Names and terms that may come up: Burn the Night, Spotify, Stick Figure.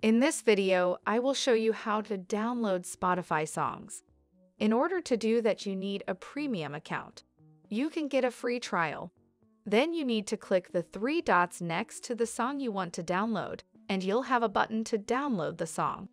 In this video, I will show you how to download Spotify songs. In order to do that, you need a premium account. You can get a free trial. Then you need to click the three dots next to the song you want to download, and you'll have a button to download the song.